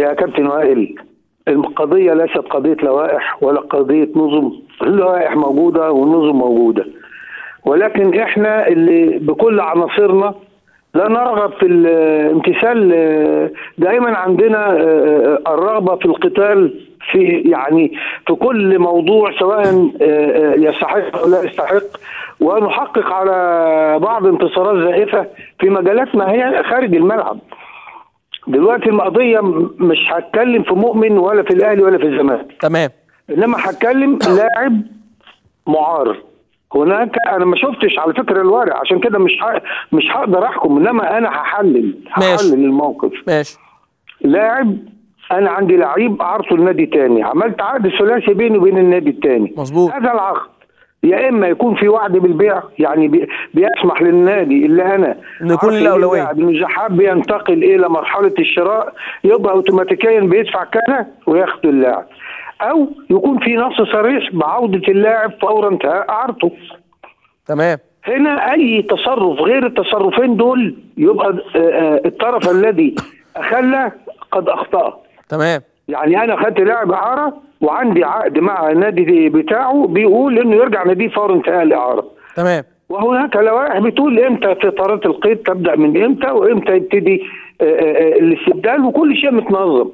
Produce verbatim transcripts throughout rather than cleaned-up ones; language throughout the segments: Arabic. يا كابتن وائل، القضية ليست قضية لوائح ولا قضية نظم، اللوائح موجودة والنظم موجودة، ولكن احنا اللي بكل عناصرنا لا نرغب في الامتثال. دايما عندنا الرغبة في القتال في يعني في كل موضوع سواء يستحق او لا يستحق، ونحقق على بعض انتصارات زائفة في مجالات ما هي خارج الملعب. دلوقتي القضية مش هتكلم في مؤمن ولا في الاهلي ولا في الزمالك، تمام، انما هتكلم لاعب معارض. هناك انا ما شفتش على فكره الورق، عشان كده مش ح... مش هقدر احكم، انما انا هحلل هحلل الموقف. ماشي. لاعب، انا عندي لعيب عرضته لنادي تاني، عملت عقد ثلاثي بيني وبين النادي التاني. مظبوط. هذا العقد يا اما يكون في وعد بالبيع، يعني بي... بيسمح للنادي اللي انا ان يكون الاولويه اللاعب مش حابب ينتقل الى مرحله الشراء، يبقى اوتوماتيكيا بيدفع كذا وياخد اللاعب، أو يكون في نص صريح بعودة اللاعب فور انتهاء عرضه. تمام. هنا أي تصرف غير التصرفين دول يبقى الطرف الذي أخلى قد أخطأ. تمام. يعني أنا خدت لاعب إعارة وعندي عقد مع النادي بتاعه بيقول إنه يرجع ناديه فور انتهاء الإعارة. تمام. وهناك لوائح بتقول إمتى فترات القيد تبدأ من إمتى وإمتى يبتدي الاستبدال، وكل شيء متنظم.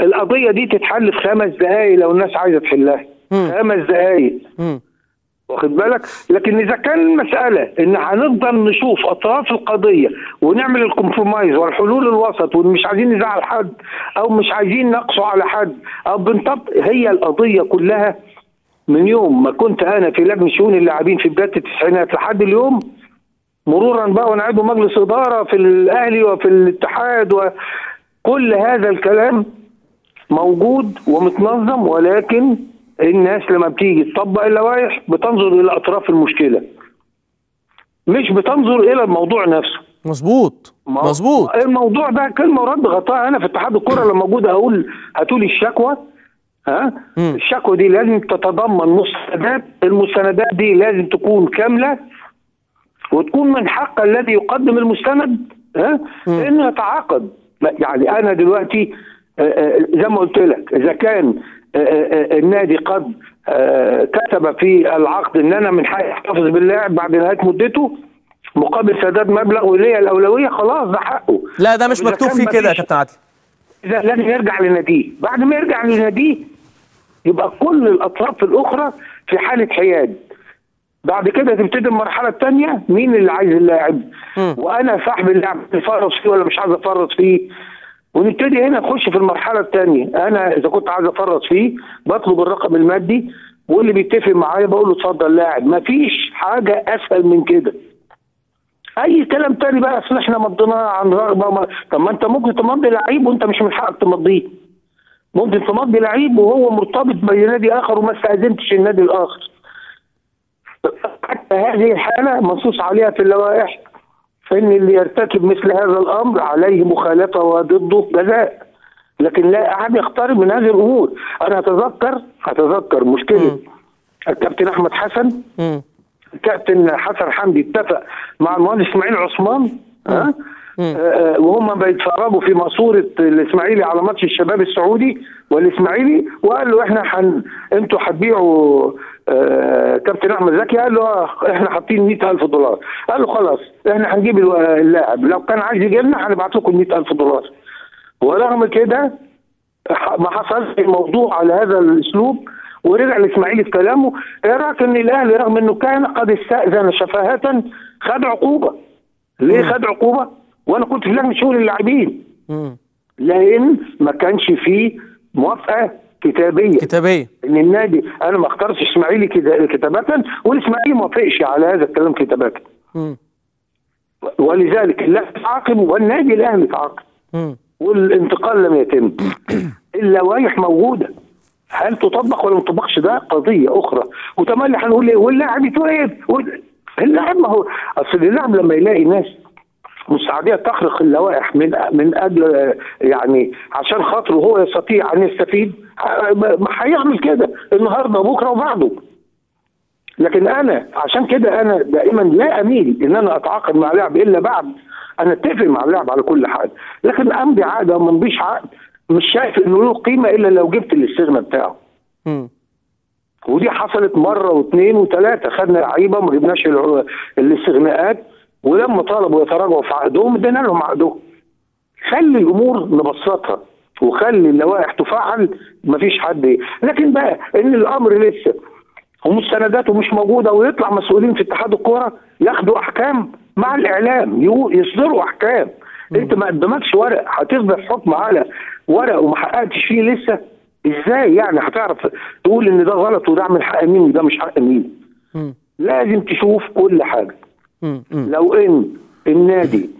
القضية دي تتحل في خمس دقايق لو الناس عايزة تحلها، خمس دقايق، واخد بالك؟ لكن إذا كان المسألة إن هنفضل نشوف أطراف القضية ونعمل الكومبرومايز والحلول الوسط ومش عايزين نزعل حد أو مش عايزين نقصوا على حد أو بنطبق، هي القضية كلها من يوم ما كنت أنا في لجنة شؤون اللاعبين في بداية التسعينات لحد اليوم، مرورا بقى ونعيد مجلس إدارة في الأهلي وفي الاتحاد وكل هذا الكلام موجود ومتنظم، ولكن الناس لما بتيجي تطبق اللوائح بتنظر الى اطراف المشكله، مش بتنظر الى الموضوع نفسه. مظبوط مظبوط. الموضوع ده كلمه ورد غطاها انا في اتحاد الكره لما موجود، اقول هاتوا لي الشكوى، ها م. الشكوى دي لازم تتضمن مستندات، المستندات دي لازم تكون كامله وتكون من حق الذي يقدم المستند ها انه يتعاقد. يعني انا دلوقتي زي ما قلت لك، اذا كان النادي قد كتب في العقد ان انا من حقي احتفظ باللاعب بعد نهايه مدته مقابل سداد مبلغ وليا الاولويه، خلاص ده حقه. لا ده مش مكتوب فيه كده يا كابتن عادل، اذا لازم يرجع لناديه، بعد ما يرجع لناديه يبقى كل الاطراف الاخرى في حاله حياد. بعد كده تبتدي المرحله الثانيه، مين اللي عايز اللاعب؟ م. وانا صاحب اللاعب افرط فيه ولا مش عايز افرط فيه؟ ونبتدي هنا نخش في المرحله الثانيه. انا اذا كنت عايز افرط فيه بطلب الرقم المادي، واللي بيتفق معايا بقول له اتفضل لاعب، مفيش حاجه اسهل من كده. اي كلام تاني بقى اصل احنا مضيناه عن رغبه، طب ما انت ممكن تمضي لعيب وانت مش من حقك تمضيه، ممكن تمضي لعيب وهو مرتبط بنادي اخر وما استاذنتش النادي الاخر. حتى هذه الحاله منصوص عليها في اللوائح، فإن اللي يرتكب مثل هذا الأمر عليه مخالفة وضده جزاء، لكن لا أحد يقترب من هذه الأمور. أنا أتذكر أتذكر مشكلة الكابتن أحمد حسن، الكابتن حسن حمدي اتفق مع المهندس اسماعيل عثمان، ها وهم بيتفرجوا في ماسورة الإسماعيلي على ماتش الشباب السعودي والإسماعيلي، وقال له إحنا حن... أنتوا هتبيعوا آه... كابتن أحمد زكي، قال له إحنا حاطين مئة ألف دولار، قال له خلاص إحنا هنجيب اللاعب، لو كان عايز يجي لنا هنبعت لكم مئة ألف دولار. ورغم كده ما حصلش الموضوع على هذا الأسلوب، ورجع الإسماعيلي في كلامه. إيه رأيك إن الأهلي رغم إنه كان قد استأذن شفاهة خد عقوبة؟ ليه خد عقوبة؟ وانا كنت في لجنه شؤون اللاعبين، لان ما كانش فيه موافقه كتابيه كتابيه ان النادي، انا ما اخترتش اسماعيلي كتابه والاسماعيلي ما وافقش على هذا الكلام كتابه، ولذلك اللاعب تعاقب والنادي الاهلي تعاقب والانتقال لم يتم. اللوائح موجوده، هل تطبق ولا ما تطبقش ده قضيه اخرى. وتملي هنقول ايه؟ واللاعب يتوقف، اللاعب ما هو اصل اللاعب لما يلاقي ناس مستعدية تخرق اللوائح من من اجل يعني عشان خاطره هو يستطيع ان يستفيد، ما هيعمل كده النهارده بكره وبعده. لكن انا عشان كده انا دائما لا اميل ان انا اتعاقد مع لاعب الا بعد انا اتفق مع اللاعب على كل حاجه، لكن امضي عقد او ما امضيش عقد مش شايف انه له قيمه الا لو جبت الاستغنى بتاعه. امم ودي حصلت مره واثنين وثلاثه، خدنا لعيبه ما جبناش الاستغناءات، ولما طالبوا يتراجعوا في عقدهم ادينا لهم عقدهم. خلي الامور نبسطها وخلي اللوائح تفعل، مفيش حد ايه، لكن بقى ان الامر لسه ومستنداته مش موجوده ويطلع مسؤولين في اتحاد الكوره ياخدوا احكام مع الاعلام، يصدروا احكام. انت ما قدمكش ورق، هتصدر حكم على ورق وما حققتش فيه لسه، ازاي يعني هتعرف تقول ان ده غلط وده من حق مين وده مش حق مين؟ لازم تشوف كل حاجه. لو ان النادي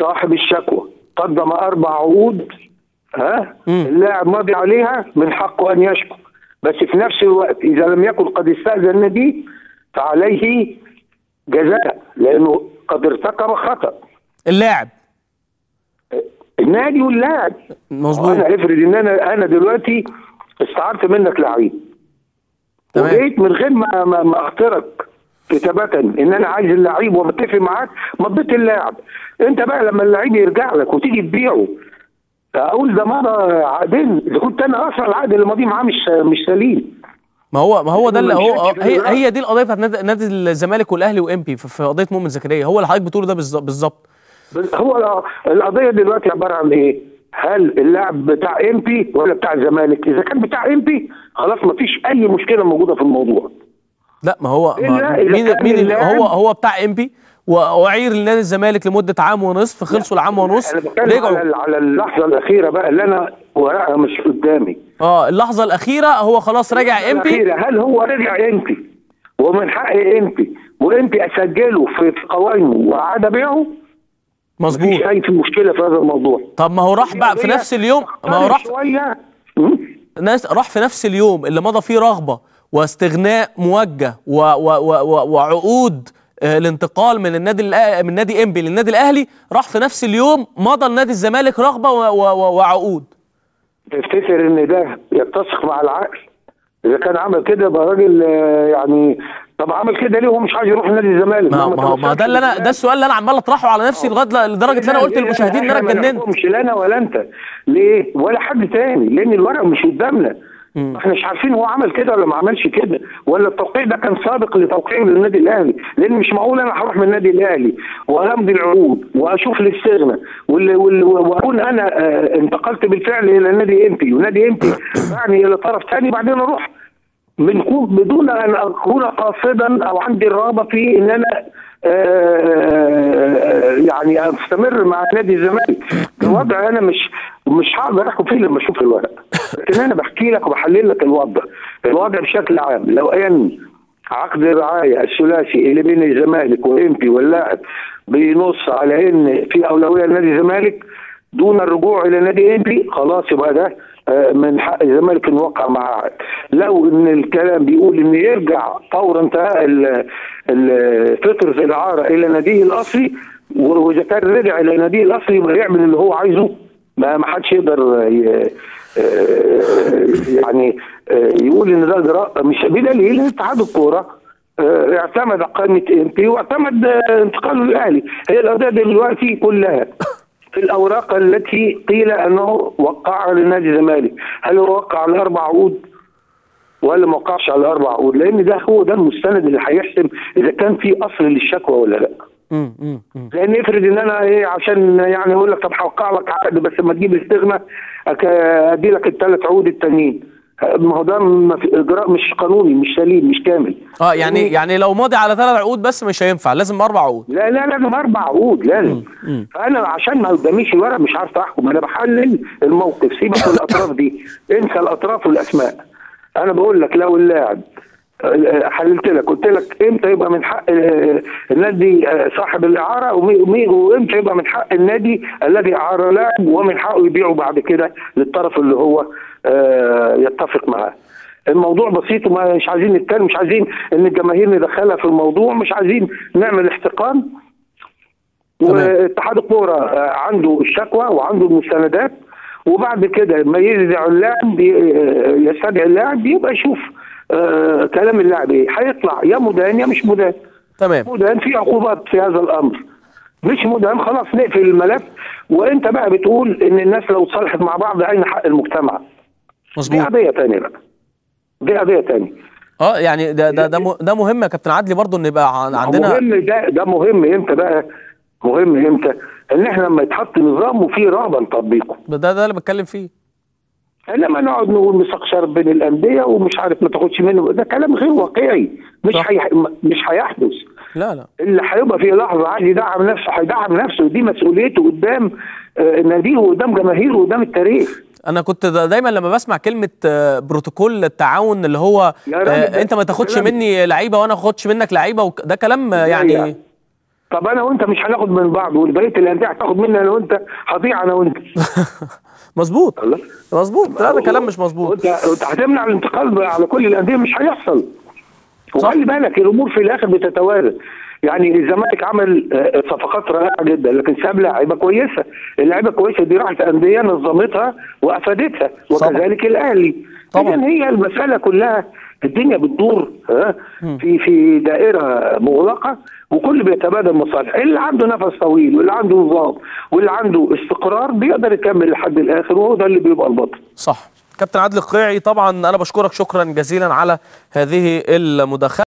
صاحب الشكوى قدم اربع عقود، ها اللاعب ماضي عليها، من حقه ان يشكو، بس في نفس الوقت اذا لم يكن قد استاذن به فعليه جزاء، لانه قد ارتكب خطا اللاعب النادي واللاعب. مظبوط. انا افرض ان انا انا دلوقتي استعرت منك لعيب وجيت من غير ما ما اخترق كتابة ان انا عايز اللعيب ومتفق معاك، مضيت اللاعب. انت بقى لما اللعيب يرجع لك وتيجي تبيعه، اقول ده مضى عقدين، ده كنت انا اصلا العقد اللي ماضيه معاه مش مش سليم. ما هو ما هو ده اللي هو هي هي دي القضيه بتاعت نادي الزمالك والاهلي وامبي في قضيه مؤمن زكريا، هو اللي حضرتك بتقوله ده بالظبط. هو القضيه دلوقتي عباره عن ايه؟ هل اللاعب بتاع امبي ولا بتاع الزمالك؟ اذا كان بتاع امبي خلاص مفيش اي مشكله موجوده في الموضوع. لا ما هو ما مين مين اللي هو هو بتاع امبي وعير لنادي الزمالك لمده عام ونصف، خلصوا العام ونص رجعوا على, على اللحظه الاخيره بقى اللي انا ورقها مش قدامي. اه اللحظه الاخيره هو خلاص راجع امبي. هل هو رجع امبي ومن حق امبي وامبي اسجله في قوائمه وعاد ابيعه؟ مظبوط. مفيش اي مشكله في هذا الموضوع. طب ما هو راح بقى في نفس اليوم، ما هو راح شويه ناس راح في نفس اليوم اللي مضى فيه رغبه واستغناء موجه و و و وعقود الانتقال من النادي من نادي امبي للنادي الاهلي، راح في نفس اليوم مضى لنادي الزمالك رغبه وعقود. تفتكر ان ده يتسق مع العقل؟ اذا كان عمل كده يبقى راجل يعني. طب عمل كده ليه وهو مش عايز يروح نادي الزمالك؟ ما, ما, ما ده اللي انا ده السؤال اللي انا عمال اطرحه على نفسي لغايه لدرجه ان انا قلت للمشاهدين ان انا اتجننت. مش لا انا ولا انت ليه ولا حد تاني، لان الورق مش قدامنا، احنا مش عارفين هو عمل كده ولا ما عملش كده، ولا التوقيع ده كان سابق لتوقيعه للنادي الاهلي، لان مش معقول انا هروح من النادي الاهلي وامضي العقود واشوف الاستغنى واكون انا انتقلت بالفعل الى نادي امبي، ونادي امبي يعني الى طرف ثاني، بعدين اروح من بدون ان اكون قاصدا او عندي الرغبه في ان انا يعني استمر مع نادي الزمالك. ده وضع انا مش مش هقدر احكم فيه لما اشوف الورق، لكن انا بحكي لك وبحلل لك الوضع الوضع بشكل عام. لو ان عقد الرعايه الثلاثي اللي بين الزمالك وامبي واللاعب بينص على ان في اولويه لنادي الزمالك دون الرجوع الى نادي امبي، خلاص يبقى ده من حق الزمالك نوقع مع عقد. لو ان الكلام بيقول ان يرجع فور انتهاء فتره الاعاره الى ناديه الاصلي، واذا كان رجع الى ناديه الاصلي يبقى يعمل اللي هو عايزه، ما حدش يقدر يعني يقول ان ده اجراء مش بدليل اتحاد الكوره اعتمد قائمه امبي واعتمد انتقاله للاهلي. هي القضيه دلوقتي كلها في الاوراق التي قيل انه وقعها لنادي الزمالك، هل هو وقع على اربع عقود ولا ما وقعش على اربع عقود؟ لان ده هو ده المستند اللي هيحسم اذا كان في اصل للشكوى ولا لا. امم لان افرض ان انا ايه عشان يعني اقول لك طب هوقع لك عقد بس لما تجيب استغنى ادي لك الثلاث عقود التانيين، ما هو ده اجراء مش قانوني مش سليم مش كامل. اه يعني يعني لو ماضي على ثلاث عقود بس مش هينفع، لازم اربع عقود. لا لا لازم اربع عقود لازم. فانا عشان ما قداميش الورق مش عارف احكم، انا بحلل الموقف، سيبك من الاطراف دي، انسى الاطراف والاسماء. انا بقول لك لو اللاعب حللت لك قلت لك امتى يبقى من حق النادي صاحب الاعاره وامتى يبقى من حق النادي الذي اعار لاعب ومن حقه يبيعه بعد كده للطرف اللي هو يتفق معاه. الموضوع بسيط ومش عايزين نتكلم، مش عايزين ان الجماهير ندخلها في الموضوع، مش عايزين نعمل احتقان. واتحاد الكوره عنده الشكوى وعنده المستندات، وبعد كده ما يرجع اللاعب يستدعي اللاعب يبقى يشوف آه كلام اللاعب ايه، هيطلع يا مدان يا مش مدان. تمام. مدان في عقوبات في هذا الامر، مش مدان خلاص نقفل الملف وانت بقى بتقول ان الناس لو اتصالحت مع بعض هينا حق المجتمع. مظبوط. دي قضيه ثانيه بقى. دي قضيه ثانيه. اه يعني ده ده ده, ده مهم يا كابتن عدلي برضه ان يبقى عندنا مهم. ده ده مهم امتى بقى؟ مهم امتى؟ ان احنا لما يتحط نظام وفي رغبه نطبقه. ده ده اللي بتكلم فيه. انما نقعد نقول مستقشر بين الانديه ومش عارف ما تاخدش منه، ده كلام غير واقعي، مش حي... مش هيحدث. لا لا، اللي هيبقى في لحظه عايز يدعم نفسه هيدعم نفسه، ودي مسؤوليته قدام ناديه وقدام جماهيره وقدام التاريخ. انا كنت دا دايما لما بسمع كلمه بروتوكول التعاون اللي هو آه انت ما تاخدش مني لعيبه وانا ما اخدش منك لعيبه، ده كلام يعني. لا لا. طب انا وانت مش هناخد من بعض، والبقيه الانديه هتاخد مني انا وانت، هضيع انا وانت. مظبوط مظبوط. لا ده كلام مش مظبوط. انت هتمنع الانتقال على كل الانديه، مش هيحصل. وخلي بالك الامور في الاخر بتتوارث، يعني الزمالك عمل صفقات رائعه جدا لكن ساب لعيبه كويسه، اللعيبه الكويسه دي راحت انديه نظمتها وافادتها، وكذلك الاهلي. اذا هي المساله كلها الدنيا بتدور ها في في دائره مغلقه، وكل بيتبادل مصالح. اللي عنده نفس طويل واللي عنده نظام واللي عنده استقرار بيقدر يكمل لحد الاخر، وهو ده اللي بيبقى البطل. صح. كابتن عادل قريعي، طبعا انا بشكرك شكرا جزيلا على هذه المداخله.